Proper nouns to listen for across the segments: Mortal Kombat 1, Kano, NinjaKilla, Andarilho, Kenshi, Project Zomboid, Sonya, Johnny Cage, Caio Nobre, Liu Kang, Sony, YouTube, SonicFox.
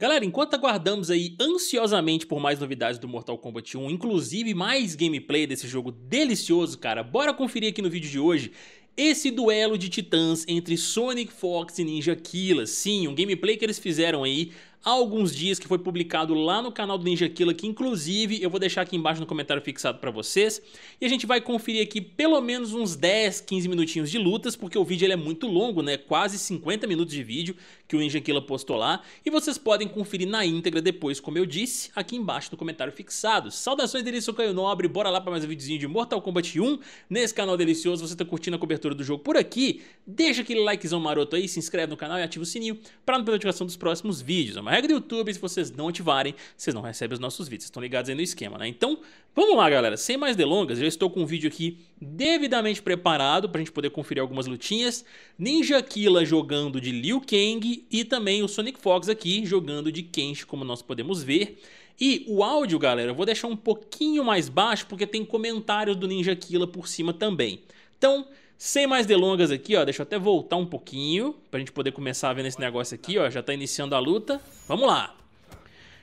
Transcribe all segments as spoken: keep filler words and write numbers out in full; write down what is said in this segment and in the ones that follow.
Galera, enquanto aguardamos aí ansiosamente por mais novidades do Mortal Kombat um, inclusive mais gameplay desse jogo delicioso, cara, bora conferir aqui no vídeo de hoje esse duelo de titãs entre SonicFox e NinjaKilla. Sim, um gameplay que eles fizeram aí há alguns dias, que foi publicado lá no canal do NinjaKilla, que inclusive eu vou deixar aqui embaixo no comentário fixado pra vocês. E a gente vai conferir aqui pelo menos uns dez, quinze minutinhos de lutas, porque o vídeo ele é muito longo, né? Quase cinquenta minutos de vídeo que o NinjaKilla postou lá. E vocês podem conferir na íntegra depois, como eu disse, aqui embaixo no comentário fixado. Saudações dele, sou Caio Nobre, bora lá pra mais um videozinho de Mortal Kombat um. Nesse canal delicioso, você tá curtindo a cobertura do jogo por aqui, deixa aquele likezão maroto aí, se inscreve no canal e ativa o sininho pra não perder a notificação dos próximos vídeos. A regra do YouTube, se vocês não ativarem, vocês não recebem os nossos vídeos, vocês estão ligados aí no esquema, né? Então, vamos lá, galera, sem mais delongas, já estou com um vídeo aqui devidamente preparado pra gente poder conferir algumas lutinhas. NinjaKilla jogando de Liu Kang e também o SonicFox aqui jogando de Kenshi, como nós podemos ver. E o áudio, galera, eu vou deixar um pouquinho mais baixo porque tem comentários do NinjaKilla por cima também. Então, sem mais delongas aqui, ó, deixa eu até voltar um pouquinho pra gente poder começar vendo esse negócio aqui, ó, já tá iniciando a luta. Vamos lá!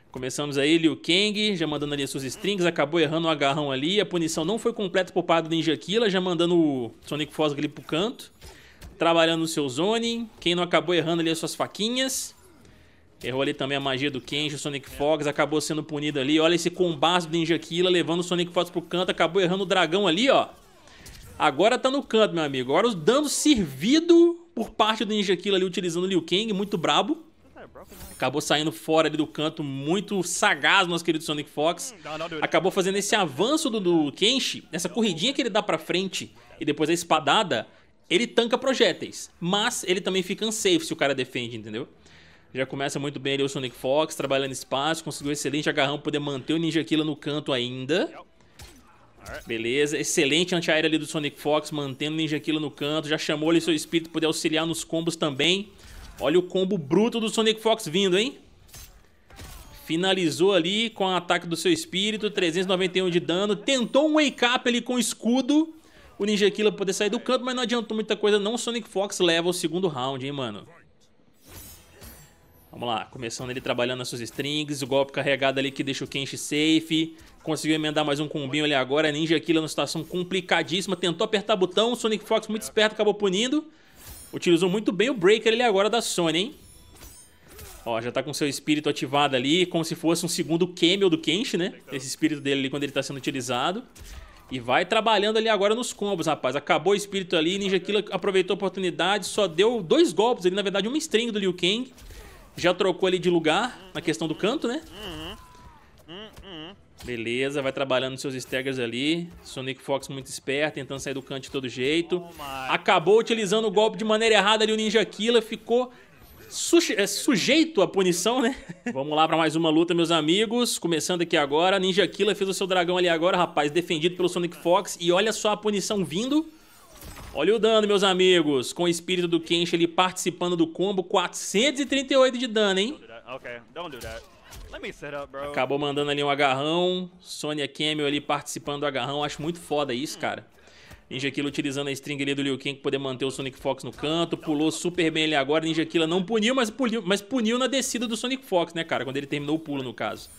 Começamos aí, Liu Kang, já mandando ali as suas strings, acabou errando o agarrão ali, a punição não foi completa por parte do NinjaKilla, já mandando o SonicFox ali pro canto, trabalhando o seu zoning, quem não acabou errando ali as suas faquinhas, errou ali também a magia do Kenshi, o SonicFox acabou sendo punido ali, olha esse combaço do NinjaKilla, levando o SonicFox pro canto, acabou errando o dragão ali, ó. Agora tá no canto, meu amigo. Agora os danos servido por parte do NinjaKilla ali utilizando o Liu Kang, muito brabo. Acabou saindo fora ali do canto, muito sagaz, nosso querido SonicFox. Acabou fazendo esse avanço do, do Kenshi, essa corridinha que ele dá pra frente e depois a espadada, ele tanca projéteis. Mas ele também fica unsafe se o cara defende, entendeu? Já começa muito bem ali o SonicFox, trabalhando espaço, conseguiu um excelente agarrão pra poder manter o NinjaKilla no canto ainda. Beleza, excelente anti-aéreo ali do SonicFox, mantendo o NinjaKilla no canto, já chamou ali seu espírito para poder auxiliar nos combos também. Olha o combo bruto do SonicFox vindo, hein? Finalizou ali com o ataque do seu espírito, trezentos e noventa e um de dano, tentou um wake-up ali com o escudo, o NinjaKilla poder sair do canto, mas não adiantou muita coisa não, o SonicFox leva o segundo round, hein, mano? Vamos lá, começando ele trabalhando nas suas strings, o golpe carregado ali que deixa o Kenshi safe. Conseguiu emendar mais um combinho ali agora, NinjaKilla numa situação complicadíssima, tentou apertar botão, o SonicFox muito esperto acabou punindo. Utilizou muito bem o breaker ali agora da Sony, hein? Ó, já tá com seu espírito ativado ali, como se fosse um segundo camel do Kenshi, né? Esse espírito dele ali quando ele tá sendo utilizado. E vai trabalhando ali agora nos combos, rapaz. Acabou o espírito ali, NinjaKilla aproveitou a oportunidade, só deu dois golpes ali, na verdade uma string do Liu Kang. Já trocou ali de lugar na questão do canto, né? Beleza, vai trabalhando seus staggers ali. SonicFox muito esperto, tentando sair do canto de todo jeito. Acabou utilizando o golpe de maneira errada ali o NinjaKilla. Ficou suje é, sujeito à punição, né? Vamos lá pra mais uma luta, meus amigos. Começando aqui agora. NinjaKilla fez o seu dragão ali agora, rapaz. Defendido pelo SonicFox. E olha só a punição vindo. Olha o dano, meus amigos, com o espírito do Kenshi ali participando do combo, quatrocentos e trinta e oito de dano, hein? Acabou mandando ali um agarrão, Sonya Camel ali participando do agarrão, acho muito foda isso, cara. NinjaKilla utilizando a string ali do Liu Kang para poder manter o SonicFox no canto, pulou super bem ali agora, NinjaKilla não puniu, mas puniu, mas puniu na descida do SonicFox, né, cara, quando ele terminou o pulo, no caso.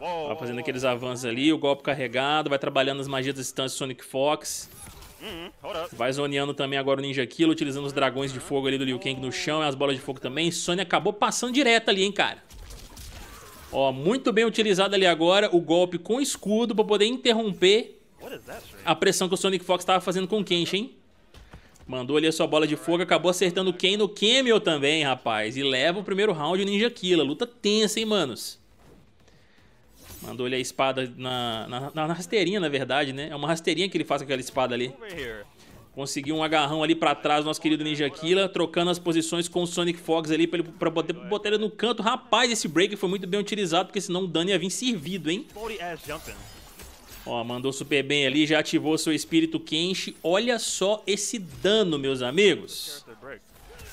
Tá fazendo aqueles avanços ali, o golpe carregado, vai trabalhando as magias da distância do SonicFox. Vai zoneando também agora o NinjaKilla, utilizando os dragões de fogo ali do Liu Kang no chão e as bolas de fogo também. Sony acabou passando direto ali, hein, cara. Ó, muito bem utilizado ali agora o golpe com escudo pra poder interromper a pressão que o SonicFox tava fazendo com o Kenshi, hein. Mandou ali a sua bola de fogo, acabou acertando o Ken no Camel também, rapaz. E leva o primeiro round o NinjaKilla. Luta tensa, hein, manos. Mandou ele a espada na, na, na rasteirinha, na verdade, né? É uma rasteirinha que ele faz com aquela espada ali. Conseguiu um agarrão ali pra trás do nosso querido NinjaKilla, trocando as posições com o SonicFox ali pra, ele, pra botar, botar ele no canto. Rapaz, esse break foi muito bem utilizado, porque senão o dano ia vir servido, hein? Ó, mandou super bem ali, já ativou seu espírito Kenshi. Olha só esse dano, meus amigos.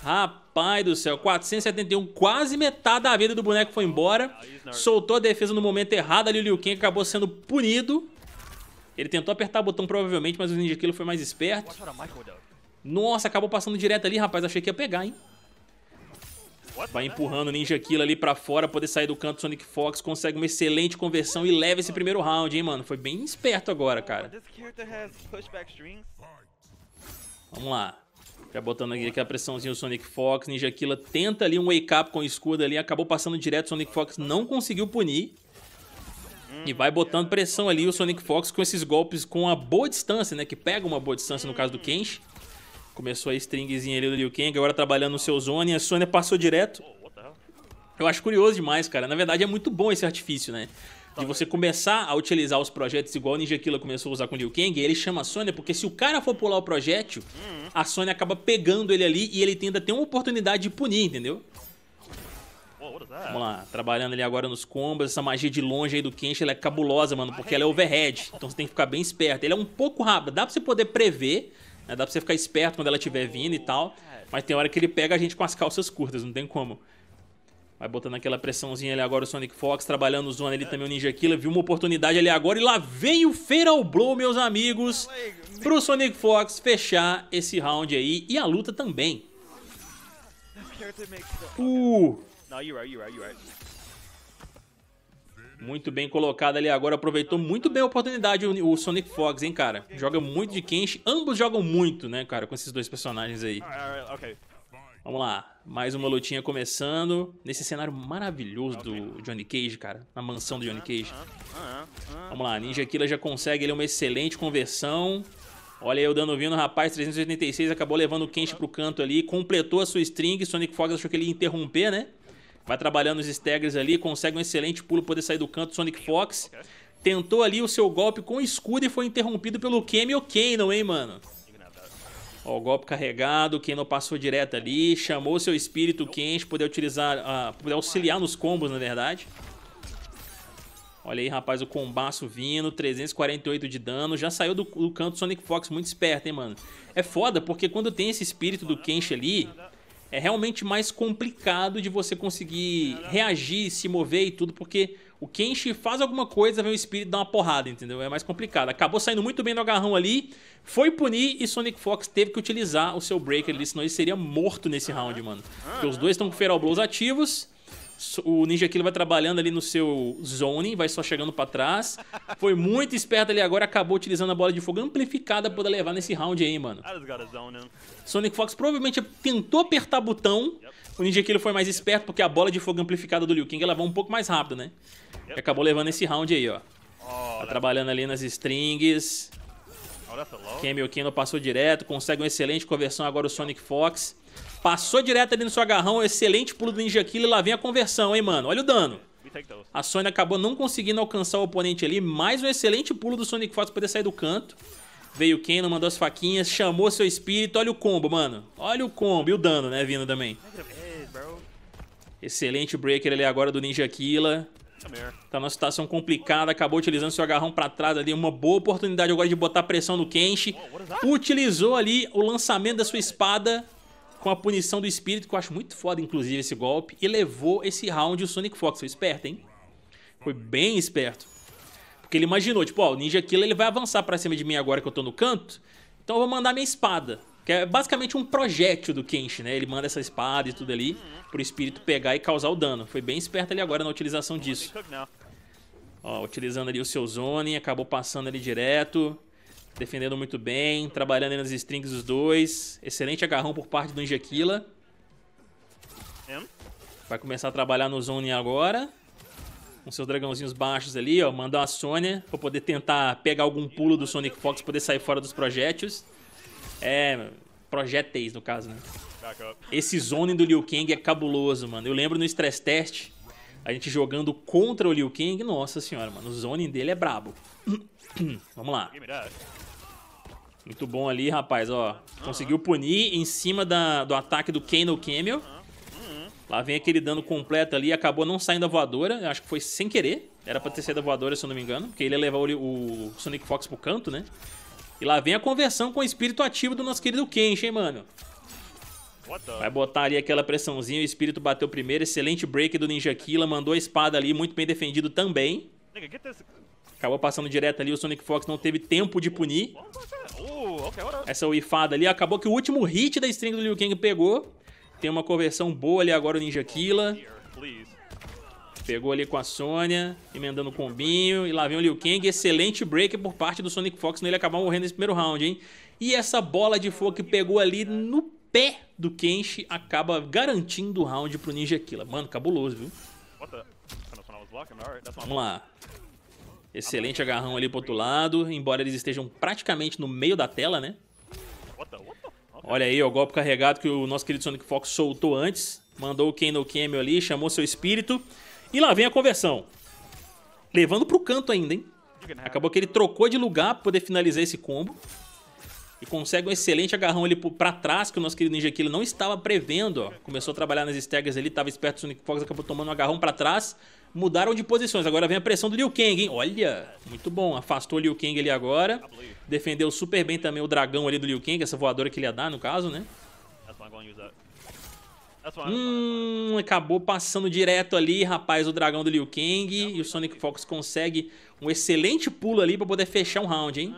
Rapaz do céu, quatrocentos e setenta e um, quase metade da vida do boneco foi embora. Soltou a defesa no momento errado ali, o Liu Kang acabou sendo punido. Ele tentou apertar o botão provavelmente, mas o NinjaKilla foi mais esperto. Nossa, acabou passando direto ali, rapaz, achei que ia pegar, hein. Vai empurrando o NinjaKilla ali pra fora, poder sair do canto do SonicFox. Consegue uma excelente conversão e leva esse primeiro round, hein, mano. Foi bem esperto agora, cara. Vamos lá. Já botando aqui a pressãozinha do SonicFox. NinjaKilla tenta ali um wake-up com o escudo ali. Acabou passando direto. O SonicFox não conseguiu punir. E vai botando pressão ali o SonicFox com esses golpes com a boa distância, né? Que pega uma boa distância no caso do Kenshi. Começou a stringzinha ali do Liu Kang, agora trabalhando no seu zone. A Sônia passou direto. Eu acho curioso demais, cara. Na verdade, é muito bom esse artifício, né? De você começar a utilizar os projetos igual o NinjaKilla começou a usar com o Liu Kang. Ele chama a Sônia porque se o cara for pular o projétil, a Sônia acaba pegando ele ali e ele tenta ter uma oportunidade de punir, entendeu? Vamos lá, trabalhando ali agora nos combos. Essa magia de longe aí do Kenshi, ela é cabulosa, mano, porque ela é overhead. Então você tem que ficar bem esperto. Ele é um pouco rápido, dá pra você poder prever, né? Dá pra você ficar esperto quando ela estiver vindo e tal. Mas tem hora que ele pega a gente com as calças curtas, não tem como. Vai botando aquela pressãozinha ali agora o SonicFox, trabalhando o zone ali também o NinjaKilla. Viu uma oportunidade ali agora e lá vem o Feral Blow, meus amigos, pro SonicFox fechar esse round aí e a luta também. Uh... Muito bem colocado ali agora, aproveitou muito bem a oportunidade o SonicFox, hein, cara. Joga muito de Kenshi, ambos jogam muito, né, cara, com esses dois personagens aí. Vamos lá, mais uma lutinha começando, nesse cenário maravilhoso do Johnny Cage, cara, na mansão do Johnny Cage. Vamos lá, NinjaKilla já consegue ali uma excelente conversão. Olha aí o dano vindo, rapaz, trezentos e oitenta e seis, acabou levando o Kenshi pro canto ali, completou a sua string, SonicFox achou que ele ia interromper, né? Vai trabalhando os staggers ali, consegue um excelente pulo, poder sair do canto. SonicFox tentou ali o seu golpe com escudo e foi interrompido pelo Cameo Kano, hein, mano? Ó, o golpe carregado, o Kano passou direto ali, chamou seu espírito Kenshi, poder utilizar, ah, poder auxiliar nos combos, na verdade. Olha aí, rapaz, o combaço vindo, trezentos e quarenta e oito de dano, já saiu do, do canto. SonicFox muito esperto, hein, mano? É foda, porque quando tem esse espírito do Kenshi ali... é realmente mais complicado de você conseguir reagir, se mover e tudo, porque o Kenshi faz alguma coisa, vem o espírito dar uma porrada, entendeu? É mais complicado. Acabou saindo muito bem no agarrão ali, foi punir e SonicFox teve que utilizar o seu breaker ali, senão ele seria morto nesse round, mano. Porque os dois estão com Feral Blows ativos, o NinjaKilla vai trabalhando ali no seu zone, vai só chegando pra trás. Foi muito esperto ali agora, acabou utilizando a bola de fogo amplificada pra poder levar nesse round aí, mano. SonicFox provavelmente tentou apertar botão. O NinjaKilla foi mais esperto porque a bola de fogo amplificada do Liu Kang, ela vai um pouco mais rápido, né? E acabou levando esse round aí, ó. Tá trabalhando ali nas strings. Cameo Kano passou direto, consegue uma excelente conversão agora o SonicFox. Passou direto ali no seu agarrão, excelente pulo do NinjaKilla e lá vem a conversão, hein, mano? Olha o dano. A Sony acabou não conseguindo alcançar o oponente ali, mais um excelente pulo do SonicFox pra poder sair do canto. Veio o Kano, mandou as faquinhas, chamou seu espírito, olha o combo, mano. Olha o combo e o dano, né, vindo também. Excelente breaker ali agora do NinjaKilla. Tá numa situação complicada, acabou utilizando seu agarrão pra trás ali, uma boa oportunidade agora de botar pressão no Kenshi. Utilizou ali o lançamento da sua espada... com a punição do espírito, que eu acho muito foda, inclusive, esse golpe. E levou esse round o SonicFox. Foi esperto, hein? Foi bem esperto. Porque ele imaginou, tipo, ó, o NinjaKilla ele vai avançar pra cima de mim agora que eu tô no canto. Então eu vou mandar minha espada. Que é basicamente um projétil do Kenshi, né? Ele manda essa espada e tudo ali pro espírito pegar e causar o dano. Foi bem esperto ali agora na utilização disso. Ó, utilizando ali o seu zone. Acabou passando ali direto. Defendendo muito bem, trabalhando aí nas strings os dois. Excelente agarrão por parte do NinjaKilla. Vai começar a trabalhar no zone agora. Com seus dragãozinhos baixos ali, ó. Mandou a Sônia pra poder tentar pegar algum pulo do SonicFox pra poder sair fora dos projéteis. É, projéteis no caso, né? Esse zone do Liu Kang é cabuloso, mano. Eu lembro no Stress Test, a gente jogando contra o Liu Kang. Nossa senhora, mano, o zone dele é brabo. Vamos lá. Muito bom ali, rapaz, ó. Conseguiu punir em cima da, do ataque do Kano Camel. Lá vem aquele dano completo ali. Acabou não saindo a voadora. Eu acho que foi sem querer. Era pra ter saído a voadora, se eu não me engano. Porque ele ia levar o, o SonicFox pro canto, né? E lá vem a conversão com o espírito ativo do nosso querido Kenshi, hein, mano? Vai botar ali aquela pressãozinha. O espírito bateu primeiro. Excelente break do NinjaKilla. Mandou a espada ali. Muito bem defendido também. Acabou passando direto ali, o SonicFox não teve tempo de punir. Essa uifada ali, acabou que o último hit da string do Liu Kang pegou. Tem uma conversão boa ali agora o NinjaKilla. Pegou ali com a Sônia, emendando o combinho. E lá vem o Liu Kang. Excelente break por parte do SonicFox, né? Ele acabou morrendo nesse primeiro round, hein? E essa bola de fogo que pegou ali no pé do Kenshi acaba garantindo o round pro NinjaKilla. Mano, cabuloso, viu? Vamos lá. Excelente agarrão ali pro outro lado. Embora eles estejam praticamente no meio da tela, né? Olha aí, ó, o golpe carregado que o nosso querido SonicFox soltou antes. Mandou o Ken no Camel ali, chamou seu espírito. E lá vem a conversão. Levando pro canto ainda, hein? Acabou que ele trocou de lugar pra poder finalizar esse combo. E consegue um excelente agarrão ali pra trás, que o nosso querido NinjaKilla não estava prevendo, ó. Começou a trabalhar nas staggers ali, tava esperto, o SonicFox acabou tomando um agarrão pra trás. Mudaram de posições, agora vem a pressão do Liu Kang, hein? Olha, muito bom, afastou o Liu Kang ali agora. Defendeu super bem também o dragão ali do Liu Kang, essa voadora que ele ia dar no caso, né? Hum, acabou passando direto ali, rapaz, o dragão do Liu Kang. E o SonicFox consegue um excelente pulo ali pra poder fechar um round, hein?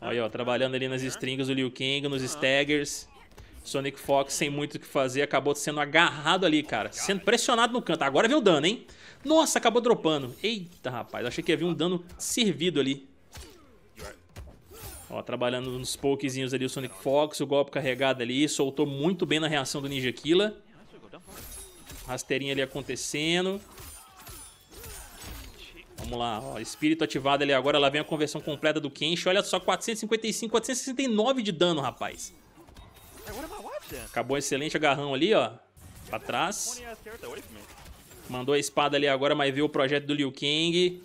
Olha, ó, trabalhando ali nas strings do Liu Kang, nos staggers. SonicFox sem muito o que fazer, acabou sendo agarrado ali, cara. Sendo pressionado no canto. Agora veio o dano, hein? Nossa, acabou dropando. Eita, rapaz, achei que ia vir um dano servido ali. Ó, trabalhando nos pokezinhos ali o SonicFox, o golpe carregado ali, soltou muito bem na reação do NinjaKilla. Rasteirinha ali acontecendo. Vamos lá, ó, espírito ativado ali agora, lá vem a conversão completa do Kenshi. Olha só, quatrocentos e cinquenta e cinco, quatrocentos e sessenta e nove de dano, rapaz. Acabou um excelente agarrão ali, ó, pra trás. Mandou a espada ali agora, mas viu o projeto do Liu Kang.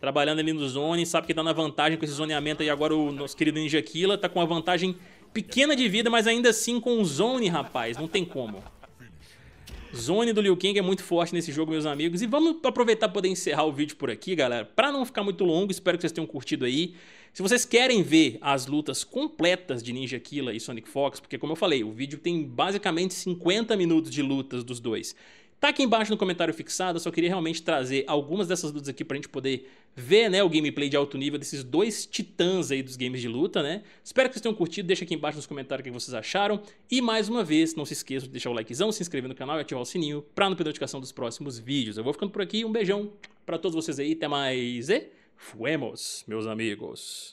Trabalhando ali no zone, sabe que tá na vantagem com esse zoneamento aí agora o nosso querido NinjaKilla. Tá com uma vantagem pequena de vida, mas ainda assim com o zone, rapaz, não tem como. Zone do Liu Kang é muito forte nesse jogo, meus amigos. E vamos aproveitar para poder encerrar o vídeo por aqui, galera. Para não ficar muito longo, espero que vocês tenham curtido aí. Se vocês querem ver as lutas completas de NinjaKilla e SonicFox, porque como eu falei, o vídeo tem basicamente cinquenta minutos de lutas dos dois. Tá aqui embaixo no comentário fixado, eu só queria realmente trazer algumas dessas lutas aqui pra gente poder ver, né, o gameplay de alto nível desses dois titãs aí dos games de luta, né? Espero que vocês tenham curtido, deixa aqui embaixo nos comentários o que vocês acharam. E mais uma vez, não se esqueça de deixar o likezão, se inscrever no canal e ativar o sininho pra não perder a notificação dos próximos vídeos. Eu vou ficando por aqui, um beijão pra todos vocês aí, até mais e fuemos, meus amigos!